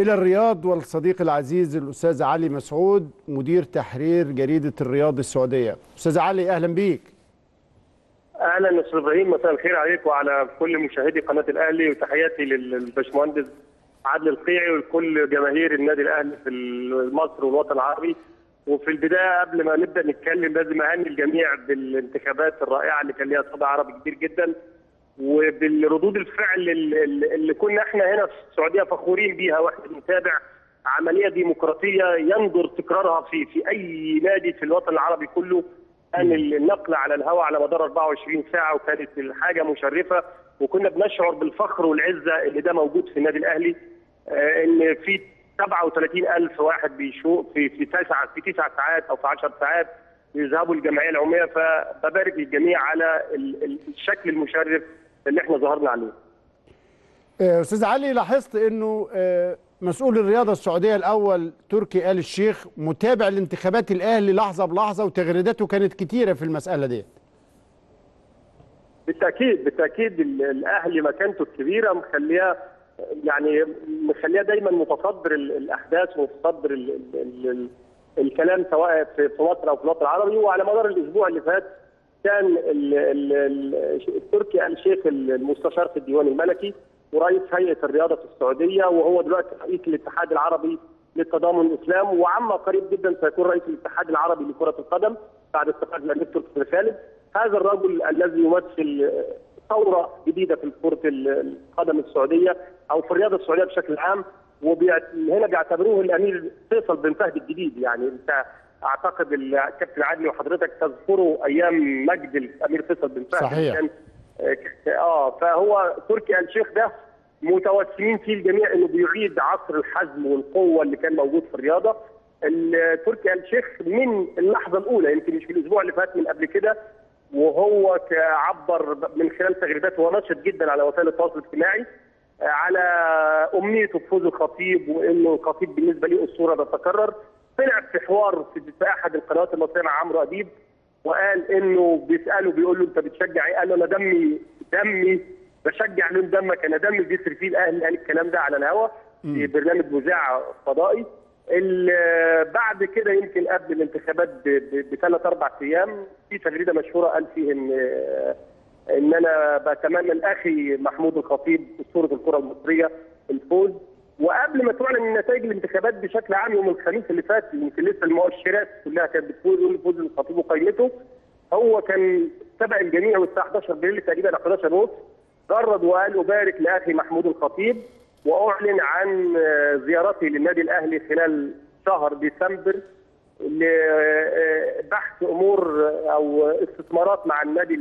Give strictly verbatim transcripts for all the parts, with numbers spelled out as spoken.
إلى الرياض والصديق العزيز الأستاذ علي مسعود مدير تحرير جريدة الرياض السعودية. أستاذ علي أهلا بيك. أهلا أستاذ إبراهيم، مساء الخير عليك وعلى كل مشاهدي قناة الأهلي، وتحياتي للباشمهندس عادل القيعي ولكل جماهير النادي الأهلي في مصر والوطن العربي. وفي البداية قبل ما نبدأ نتكلم لازم أهني الجميع بالانتخابات الرائعة اللي كان ليها صدى عربي كبير جدا، وبالردود الفعل اللي كنا احنا هنا في السعوديه فخورين بيها، واحنا بنتابع عمليه ديمقراطيه ينظر تكرارها في في اي نادي في الوطن العربي كله. كان النقل على الهواء على مدار أربعة وعشرين ساعة وكانت الحاجه مشرفه، وكنا بنشعر بالفخر والعزه اللي ده موجود في النادي الاهلي، ان في سبعة وثلاثين ألف واحد بيشوف في في تسعه في تسع ساعات او في عشر ساعات يذهبوا الجمعيه العموميه. فببارك للجميع على الشكل المشرف اللي احنا ظهرنا عليه. استاذ علي، لاحظت انه مسؤول الرياضه السعوديه الاول تركي آل الشيخ متابع لانتخابات الاهلي لحظه بلحظه، وتغريداته كانت كتيره في المساله دي. بالتاكيد بالتاكيد الاهلي مكانته الكبيره مخليها يعني مخليها دايما متصدر الاحداث ومتصدر الكلام سواء في مصر او في الوطن العربي. وعلى مدار الاسبوع اللي فات كان تركي آل الشيخ المستشار في الديوان الملكي ورئيس هيئه الرياضه في السعوديه، وهو دلوقتي رئيس الاتحاد العربي للتضامن الاسلامي، وعما قريب جدا سيكون رئيس الاتحاد العربي لكره القدم بعد استقالة الامير تركي آل الشيخ. هذا الرجل الذي يمثل ثوره جديده في كره القدم السعوديه او في الرياضه السعوديه بشكل عام، وهنا بيعتبروه الامير فيصل بن فهد الجديد. يعني انت اعتقد الكابتن عادل وحضرتك تذكروا ايام مجد الامير فيصل بن فهد. صحيح. كان اه فهو تركي آل الشيخ ده متوسمين فيه الجميع انه بيعيد عصر الحزم والقوه اللي كان موجود في الرياضه. تركي آل الشيخ من اللحظه الاولى، يمكن مش في الاسبوع اللي فات من قبل كده، وهو عبر من خلال تغريداته، هو نشط جدا على وسائل التواصل الاجتماعي على امنيته بفوز الخطيب، وانه الخطيب بالنسبه له اسطوره تتكرر. طلع في حوار في احد القنوات المصريه مع عمرو اديب وقال انه بيساله بيقول له انت بتشجع ايه؟ قال له انا دمي دمي بشجع لون دمك، انا دمي بيسري فيه الاهلي. قال الكلام ده على الهوا في برنامج بوزا فضائي. بعد كده يمكن قبل الانتخابات بثلاث اربع ايام في تغريده مشهوره قال فيه ان ان انا بتمنى لاخي محمود الخطيب اسطوره الكره المصريه الفوز. وقبل ما تعلن نتائج الانتخابات بشكل عام يوم الخميس اللي فات، يمكن لسه المؤشرات كلها كانت بتقول فوز الخطيب وقيمته، هو كان تبع الجميع والساعه إحدى عشر بالليل تقريبا إحدى عشر ونص جرد وقال ابارك لاخي محمود الخطيب، واعلن عن زيارتي للنادي الاهلي خلال شهر ديسمبر لبحث امور او استثمارات مع النادي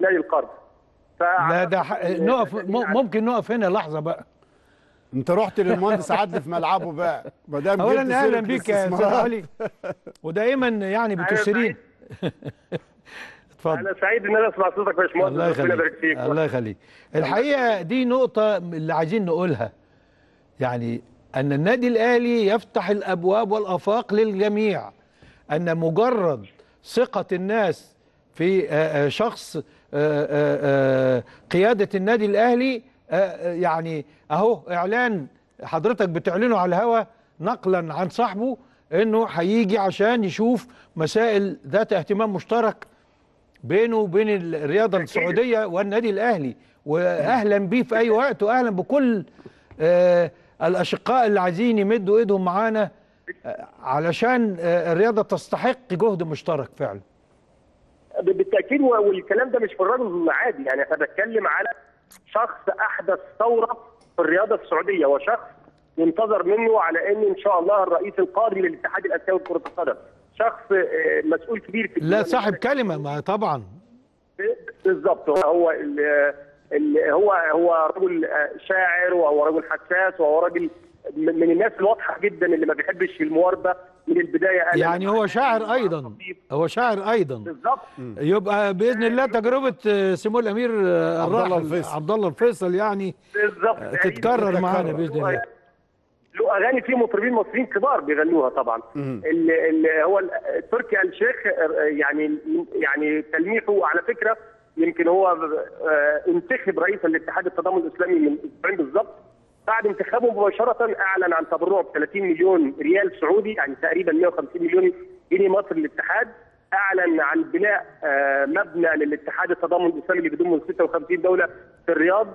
نادي القرن. لا ده ح... نقف ممكن نقف هنا لحظه بقى. انت رحت للمهندس عادل في ملعبه بقى ما دام جبت سيرة اهلا بيك يا استاذ علي، ودائما يعني بتسرين. اتفضل. انا سعيد ان انا اسمع صوتك يا باشمهندس. الله يخليك الله يخليك. الحقيقه دي نقطه اللي عايزين نقولها، يعني ان النادي الاهلي يفتح الابواب والافاق للجميع، ان مجرد ثقه الناس في شخص قياده النادي الاهلي، يعني اهو اعلان حضرتك بتعلنه على الهوا نقلا عن صاحبه انه هيجي عشان يشوف مسائل ذات اهتمام مشترك بينه وبين الرياضه السعوديه والنادي الاهلي. واهلا بيه في اي وقت، واهلا بكل الاشقاء اللي عايزين يمدوا ايدهم معانا علشان الرياضه تستحق جهد مشترك فعلا. بالتاكيد، والكلام ده مش في الرجل عادي، يعني احنا بنتكلم على شخص احدث ثوره في الرياضه السعوديه، وشخص ينتظر منه على ان ان شاء الله الرئيس القادم للاتحاد الاسيوي لكره القدم، شخص مسؤول كبير في لا صاحب كلمه. ما طبعا بالظبط، هو اللي هو هو رجل شاعر، وهو رجل حساس، وهو راجل من الناس الواضحه جدا اللي ما بيحبش المواربه من البدايه. أنا يعني هو شاعر ايضا هو شاعر ايضا بالظبط. يبقى باذن الله تجربه سمو الامير الراحل عبد الله الفيصل يعني بالظبط تتكرر معانا باذن الله. له اغاني فيه مطربين مصريين كبار بيغنوها طبعا. اللي اللي هو تركي آل الشيخ يعني يعني تلميحه على فكره، يمكن هو انتخب رئيسا لاتحاد التضامن الاسلامي من اسبوعين بالظبط، بعد انتخابه مباشره اعلن عن تبرعه ب ثلاثين مليون ريال سعودي، يعني تقريبا مئة وخمسين مليون جنيه مصري للاتحاد. اعلن عن بناء مبنى للاتحاد التضامن الاسلامي اللي بيضم ستة وخمسين دولة في الرياض.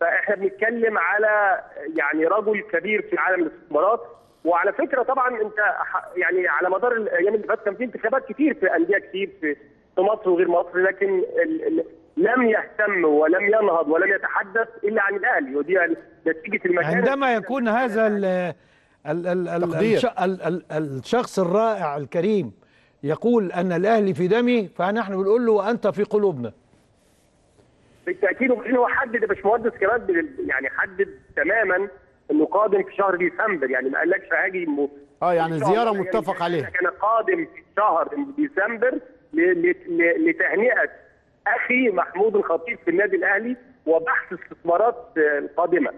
فاحنا بنتكلم على يعني رجل كبير في عالم الاستثمارات. وعلى فكره طبعا انت يعني على مدار الايام اللي فاتت كان في انتخابات كتير في انديه كتير في مصر وغير مصر، لكن لم يهتم ولم ينهض ولم يتحدث الا عن الاهلي، ودي نتيجه المكان. عندما يكون هذا الشخص الرائع الكريم يقول ان الاهلي في دمي، فنحن بنقول له وانت في قلوبنا. بالتاكيد. وبعدين هو حدد يا باشمهندس كمان، يعني حدد تماما انه قادم في شهر ديسمبر، يعني ما قالكش هاجي م... اه يعني زياره متفق عليها. كان قادم في شهر ديسمبر لتهنئه اخي محمود الخطيب في النادي الاهلي وبحث استثمارات قادمه.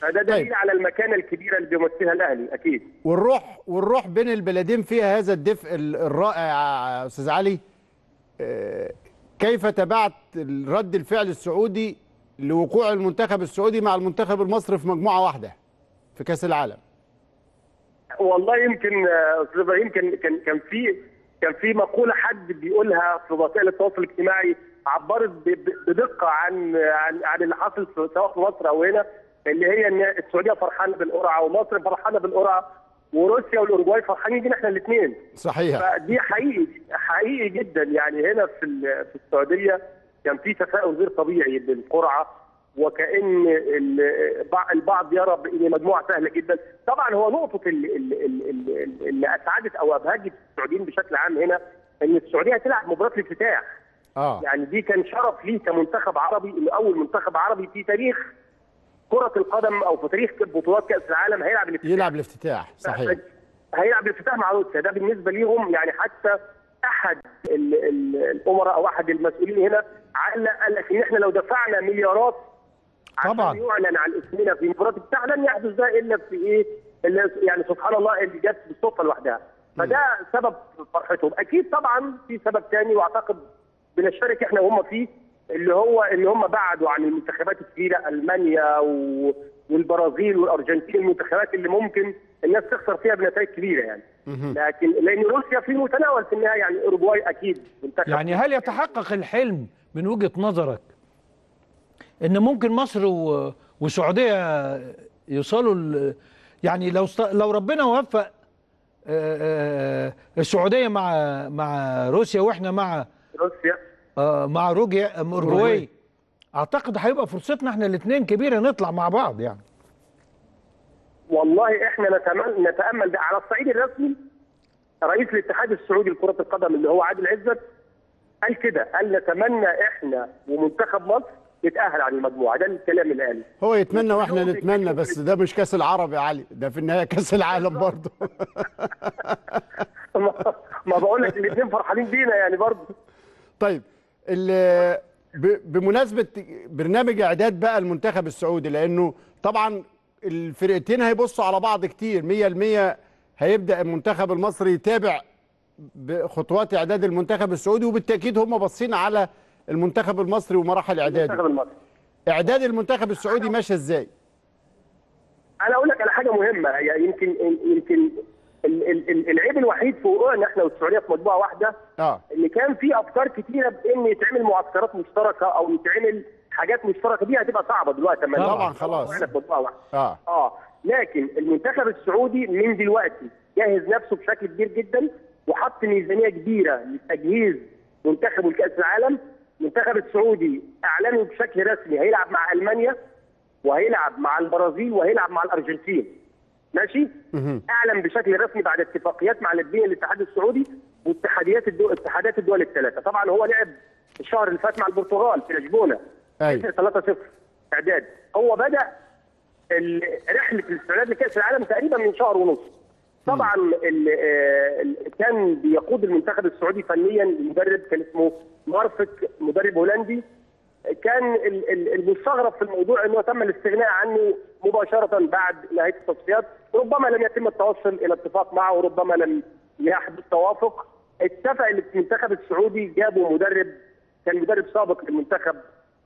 فده دليل طيب. على المكانه الكبيره اللي بيمثلها الاهلي اكيد. والروح والروح بين البلدين فيها هذا الدفء الرائع. استاذ علي، كيف تابعت رد الفعل السعودي لوقوع المنتخب السعودي مع المنتخب المصري في مجموعه واحده في كاس العالم؟ والله يمكن استاذ ابراهيم كان كان كان في كان في مقوله حد بيقولها في وسائل التواصل الاجتماعي عبرت بدقه عن عن عن اللي حصل سواء في مصر او هنا، اللي هي ان السعوديه فرحانه بالقرعه ومصر فرحانه بالقرعه وروسيا والاوروغواي فرحانين بينا احنا الاثنين. صحيح. فدي حقيقي حقيقي جدا، يعني هنا في في السعوديه كان في تفاؤل غير طبيعي بالقرعه، وكأن البعض يرى بان مجموعه سهله جدا. طبعا هو نقطه اللي, اللي, اللي اسعدت او ابهجت السعوديين بشكل عام هنا ان السعوديه هتلعب مباراه الافتتاح. آه. يعني دي كان شرف ليه كمنتخب عربي، انه اول منتخب عربي في تاريخ كره القدم او في تاريخ بطولات كاس العالم هيلعب الافتتاح. يلعب الافتتاح صحيح. هيلعب الافتتاح مع روسيا، ده بالنسبه ليهم يعني حتى احد الامراء او احد المسؤولين هنا علق قال لك ان احنا لو دفعنا مليارات طبعا يعلن عن اسمنا في مباراه الافتتاح لن يحدث ده الا في ايه؟ يعني سبحان الله اللي جت بالصدفه لوحدها. فده سبب فرحتهم. اكيد طبعا في سبب ثاني واعتقد بنشارك احنا وهم فيه، اللي هو ان هم بعدوا عن المنتخبات الكبيره المانيا والبرازيل والارجنتين، المنتخبات اللي ممكن الناس تخسر فيها بنتائج كبيره يعني. لكن لان روسيا في المتناول في النهايه، يعني اوروجواي اكيد منتخب. يعني هل يتحقق الحلم من وجهه نظرك ان ممكن مصر والسعوديه يوصلوا، يعني لو لو ربنا وفق السعوديه مع مع روسيا واحنا مع روسيا آه مع روجيا اورجواي، اعتقد هيبقى فرصتنا احنا الاثنين كبيره نطلع مع بعض يعني. والله احنا نتمنى نتامل ده. على الصعيد الرسمي رئيس الاتحاد السعودي لكره القدم اللي هو عادل عزت قال كده، قال نتمنى احنا ومنتخب مصر نتاهل عن المجموعه، ده الكلام اللي قاله. هو يتمنى واحنا نتمنى، بس ده مش كاس العرب يا علي، ده في النهايه كاس العالم برضه. ما بقول لك الاثنين فرحانين بينا يعني برضه. طيب بمناسبه برنامج اعداد بقى المنتخب السعودي، لانه طبعا الفرقتين هيبصوا على بعض كتير مئة بالمئة، هيبدا المنتخب المصري يتابع بخطوات اعداد المنتخب السعودي، وبالتاكيد هم باصين على المنتخب المصري ومراحل اعداده. المنتخب المصري اعداد المنتخب السعودي ماشي ازاي؟ انا اقول لك على حاجه مهمه، يعني يمكن يمكن العيب الوحيد في وقوعنا احنا والسعوديه في مجموعه واحده اه ان كان في افكار كتيره بان يتعمل معسكرات مشتركه او يتعمل حاجات مشتركه، دي هتبقى صعبه دلوقتي لما طبعا خلاص احنا في مجموعه واحده. اه اه لكن المنتخب السعودي من دلوقتي جهز نفسه بشكل كبير جدا، وحط ميزانيه كبيره لتجهيز منتخبه لكاس العالم. المنتخب السعودي اعلنوا بشكل رسمي هيلعب مع المانيا وهيلعب مع البرازيل وهيلعب مع الارجنتين. ماشي؟ اعلن بشكل رسمي بعد اتفاقيات مع الاثنين الاتحاد السعودي واتحاديات الدول اتحادات الدول الثلاثه. طبعا هو لعب الشهر اللي فات مع البرتغال في لشبونه ثلاثة صفر اعداد. هو بدا رحله الاستعداد لكاس العالم تقريبا من شهر ونص. طبعا كان بيقود المنتخب السعودي فنيا مدرب كان اسمه مارفيك، مدرب هولندي. كان المستغرب في الموضوع انه تم الاستغناء عنه مباشره بعد نهايه التصفيات، ربما لم يتم التوصل الى اتفاق معه وربما لم يحدث توافق. اتفق المنتخب السعودي جابوا مدرب كان مدرب سابق للمنتخب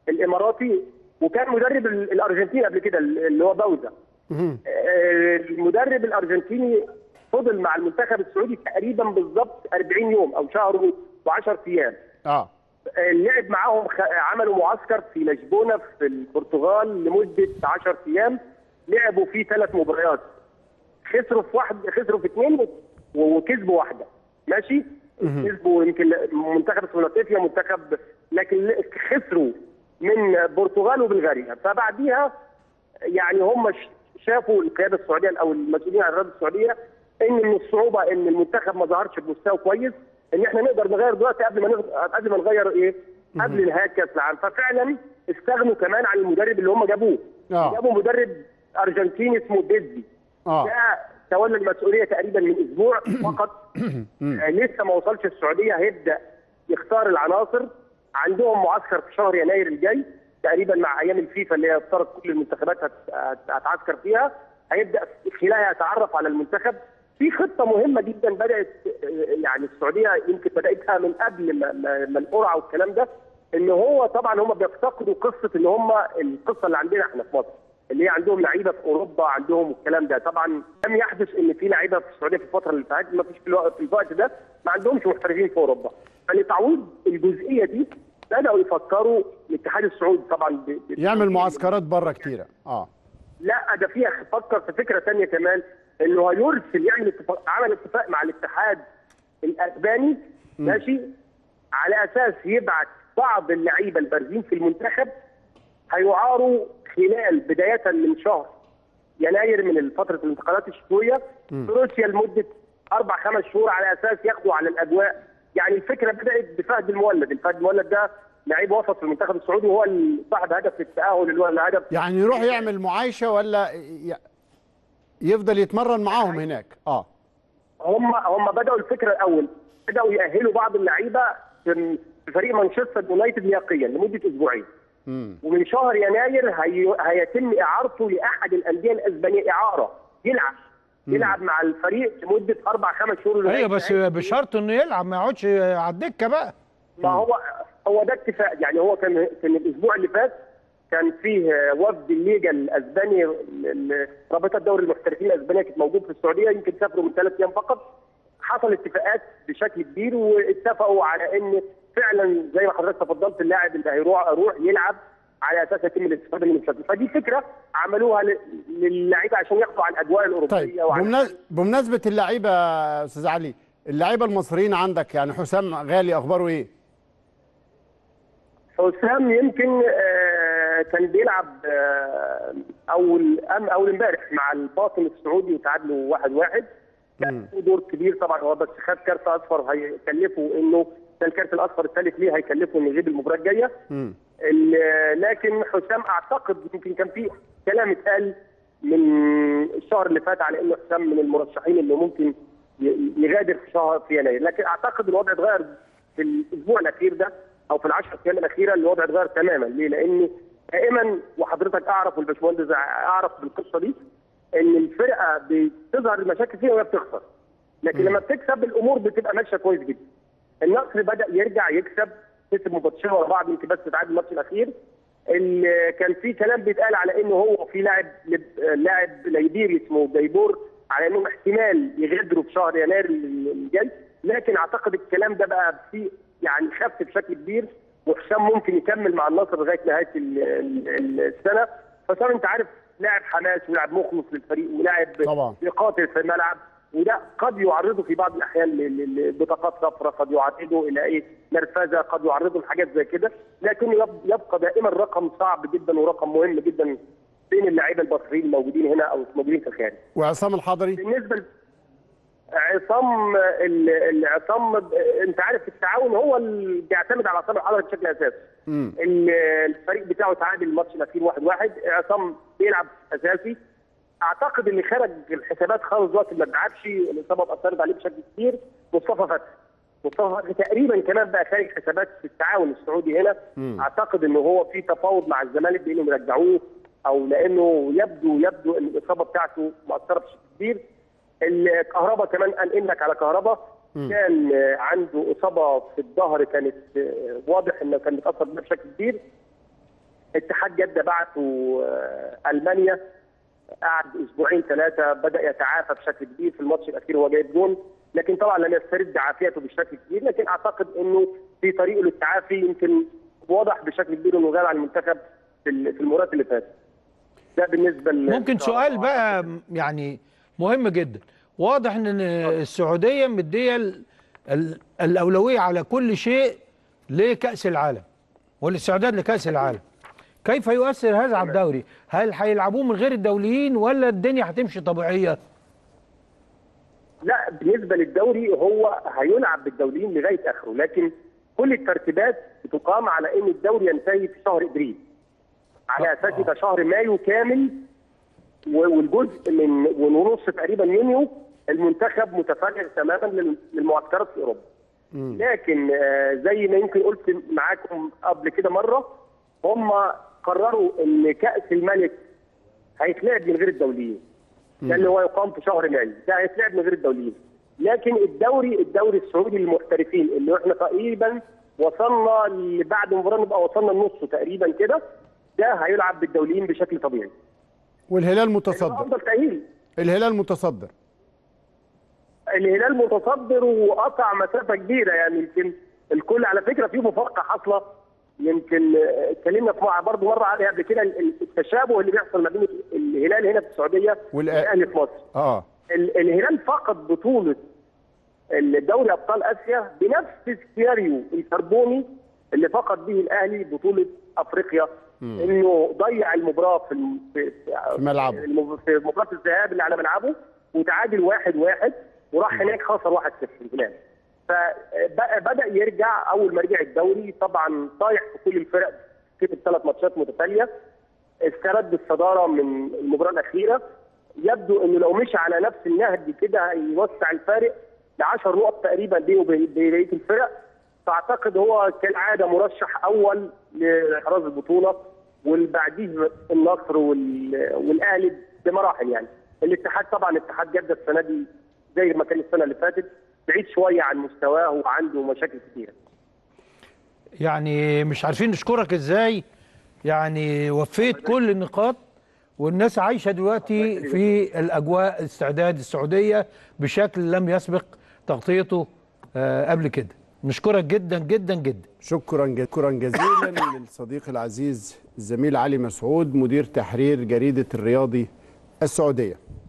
الاماراتي، وكان مدرب الارجنتين قبل كده اللي هو بوزا. المدرب الارجنتيني فضل مع المنتخب السعودي تقريبا بالظبط أربعين يوم او شهر وعشرة ايام. اه لعب معاهم، عملوا معسكر في لشبونه في البرتغال لمده عشرة ايام، لعبوا فيه ثلاث مباريات، خسروا في واحد خسروا في اثنين وكسبوا واحده، ماشي؟ كسبوا يمكن منتخب سلوفاكيا منتخب، لكن خسروا من البرتغال وبلغاريا. فبعديها يعني هم شافوا القياده السعوديه او المسؤولين عن الرياضه السعوديه ان من الصعوبه ان المنتخب ما ظهرش بمستوى كويس، ان احنا نقدر نغير دلوقتي قبل ما نغ... قبل ما نغير ايه؟ قبل نهايه كاس العالم. ففعلا استغنوا كمان عن المدرب اللي هم جابوه. آه. جابوا مدرب ارجنتيني اسمه بيزي. آه. ده تولى المسؤوليه تقريبا من اسبوع فقط. آه لسه ما وصلش السعوديه، هيبدا يختار العناصر. عندهم معسكر في شهر يناير الجاي تقريبا مع ايام الفيفا اللي هي افترض كل المنتخبات هتعسكر فيها، هيبدا خلالها يتعرف على المنتخب. في خطه مهمه جدا بدات يعني السعوديه يمكن بداتها من قبل ما القرعه والكلام ده، ان هو طبعا هم بيفتقدوا قصه ان هم القصه اللي عندنا احنا في مصر اللي هي عندهم لعيبه في اوروبا عندهم الكلام ده. طبعا لم يحدث ان في لعيبه في السعوديه في الفتره اللي فاتت، ما فيش في الوقت ده ما عندهمش محترفين في اوروبا. فلتعويض الجزئيه دي بداوا يفكروا الاتحاد السعودي طبعا يعمل معسكرات بره كتيره. اه لا ده فيها فكر في فكره ثانيه كمان، انه هيرسل يعمل اتفاق، عمل اتفاق مع الاتحاد الاسباني ماشي، على اساس يبعت بعض اللعيبه البارزين في المنتخب هيعاروا خلال بدايه من شهر يناير من فتره الانتقالات الشتويه في روسيا لمده اربع خمس شهور، على اساس ياخدوا على الاجواء. يعني الفكره بدات بفهد المولد، الفهد المولد ده لعيب وسط في المنتخب السعودي وهو صاحب هدف التاهل اللي هو الهدف، يعني يروح يعمل معايشه ولا ي... يفضل يتمرن معاهم هناك. اه هم هم بداوا الفكره الاول، بداوا ياهلوا بعض اللعيبه في فريق مانشستر يونايتد لياقيا لمده اسبوعين. امم ومن شهر يناير هي... هيتم اعارته لاحد الانديه الاسبانيه، اعاره يلعب مم. يلعب مع الفريق لمده اربع خمس شهور. ايوه بس بشرط انه يلعب ما يقعدش على الدكه بقى. ما هو هو ده اتفاق، يعني هو كان كان الاسبوع اللي فات كان فيه وفد الليجا الاسباني رابطه دوري المحترفين الاسبانيه كانت موجود في السعوديه، يمكن سافروا من ثلاث ايام فقط. حصل اتفاقات بشكل كبير واتفقوا على ان فعلا زي ما حضرتك تفضلت اللاعب اللي هيروح يروح يلعب على اساس يتم الاستفاده من الشكل. فدي فكره عملوها للعيبه عشان يقضوا على الاجواء الاوروبيه. طيب بمناسبه اللعيبه استاذ علي، اللعيبه المصريين عندك يعني حسام غالي اخباره ايه؟ حسام يمكن آه كان بيلعب آه اول أم اول امبارح مع الباطن السعودي وتعادلوا واحد واحد. كان له دور كبير طبعا هو، بس خد كارت اصفر هيكلفه انه ده الكارت الاصفر الثالث ليه هيكلفه انه يغيب المباراه الجايه. لكن حسام اعتقد يمكن كان في كلام اتقال من الشهر اللي فات على انه حسام من المرشحين اللي ممكن يغادر في شهر في يناير، لكن اعتقد الوضع اتغير في الاسبوع الاخير ده او في العشر ايام الاخيره. الوضع اتغير تماما. ليه؟ لان دائما وحضرتك اعرف والباشمهندس اعرف بالقصه دي ان الفرقه بتظهر المشاكل فيها وهي بتخسر، لكن مم. لما بتكسب الامور بتبقى ماشيه كويس جدا. النصر بدا يرجع يكسب، كسب مباراتين ورا بعض يمكن بس تعادل الماتش الاخير. اللي كان في كلام بيتقال على انه هو في لاعب لاعب ليبيري اسمه ديبور على انه احتمال يغادروا في شهر يناير الجاي، لكن اعتقد الكلام ده بقى في يعني خف بشكل كبير، وحسام ممكن يكمل مع النصر لغايه نهايه السنه. فصار انت عارف لاعب حماس ولاعب مخلص للفريق ولاعب بيقاتل في الملعب، وده قد يعرضه في بعض الاحيان لبطاقات صفراء، قد يعرضه الى ايه نرفزه، قد يعرضه لحاجات زي كده، لكن يبقى دائما رقم صعب جدا ورقم مهم جدا بين اللعيبه المصريين الموجودين هنا او الموجودين في الخارج. وعصام الحضري بالنسبه عصام العصام انت عارف التعاون هو اللي بيعتمد على عصام الحضري بشكل اساسي. الفريق بتاعه تعادل الماتش الاخير واحد واحد، عصام بيلعب اساسي. اعتقد اللي خرج الحسابات خالص دلوقتي ما بيلعبش، الاصابه اثرت عليه بشكل كبير، مصطفى فتحي. مصطفى فتحي تقريبا كمان بقى خارج حسابات في التعاون السعودي هنا. مم. اعتقد انه هو في تفاوض مع الزمالك بانهم يرجعوه، او لانه يبدو يبدو ان الاصابه بتاعته مؤثره بشكل كبير. الكهرباء كمان قال انك على كهرباء كان عنده اصابه في الظهر، كانت واضح انه كان متاثر بشكل كبير. اتحاد جده بعته المانيا قعد اسبوعين ثلاثه بدا يتعافى بشكل كبير. في الماتش الاخير هو جايب جول، لكن طبعا لم يسترد عافيته بشكل كبير، لكن اعتقد انه في طريقه للتعافي. يمكن واضح بشكل كبير انه غاب عن المنتخب في المباراه اللي فاتت. ده بالنسبه ممكن سؤال بقى يعني مهم جدا. واضح ان السعوديه مديه الاولويه على كل شيء لكاس العالم والاستعداد لكاس العالم، كيف يؤثر هذا على الدوري؟ هل هيلعبوه من غير الدوليين ولا الدنيا هتمشي طبيعيه؟ لا، بالنسبه للدوري هو هيلعب بالدوليين لغايه اخره، لكن كل الترتيبات بتقام على ان الدوري ينتهي في شهر ابريل، على اساس يبقى شهر مايو كامل والجزء من ونص تقريبا يونيو المنتخب متفرغ تماما للمعسكرات في اوروبا. م. لكن زي ما يمكن قلت معاكم قبل كده مره، هم قرروا ان كاس الملك هيتلعب من غير الدوليين، ده اللي هو يقام في شهر مايو، ده هيتلعب من غير الدوليين. لكن الدوري الدوري السعودي للمحترفين اللي احنا تقريبا وصلنا بعد مباراه نبقى وصلنا النص تقريبا كده، ده هيلعب بالدوليين بشكل طبيعي. والهلال متصدر. افضل تاهيل. الهلال متصدر. الهلال متصدر وقطع مسافه كبيره، يعني يمكن الكل على فكره في مفارقه حاصله، يمكن اتكلمنا برضه مره عليها قبل كده، التشابه اللي بيحصل ما بين الهلال هنا في السعوديه والاهلي في مصر. اه الهلال فقد بطوله الدوري ابطال اسيا بنفس السيناريو الكربوني اللي فقد به الاهلي بطوله افريقيا، انه ضيع المباراه في في ملعبه في مباراه الذهاب اللي على ملعبه وتعادل واحد واحد وراح هناك خسر واحد صفر الهلال. فبدا يرجع، اول ما رجع الدوري طبعا طايح في كل الفرق في الثلاث ماتشات متتاليه، استرد الصداره من المباراه الاخيره. يبدو انه لو مشي على نفس النهج كده هيوسع الفارق ل عشر نقط تقريبا بينه وبين بقيه الفرق، فاعتقد هو كالعاده مرشح اول لاحراز البطوله، والبعديه النصر والاهلي بمراحل. يعني الاتحاد طبعا اتحاد جده السنه دي زي ما كان السنه اللي فاتت بعيد شويه عن مستواه وعنده مشاكل كتيره. يعني مش عارفين نشكرك ازاي، يعني وفيت كل النقاط، والناس عايشه دلوقتي في الاجواء استعداد السعوديه بشكل لم يسبق تغطيته قبل كده. نشكرك جدا جدا جدا. شكرا شكرا جزيلا للصديق العزيز الزميل علي مسعود، مدير تحرير جريدة الرياضي السعودية.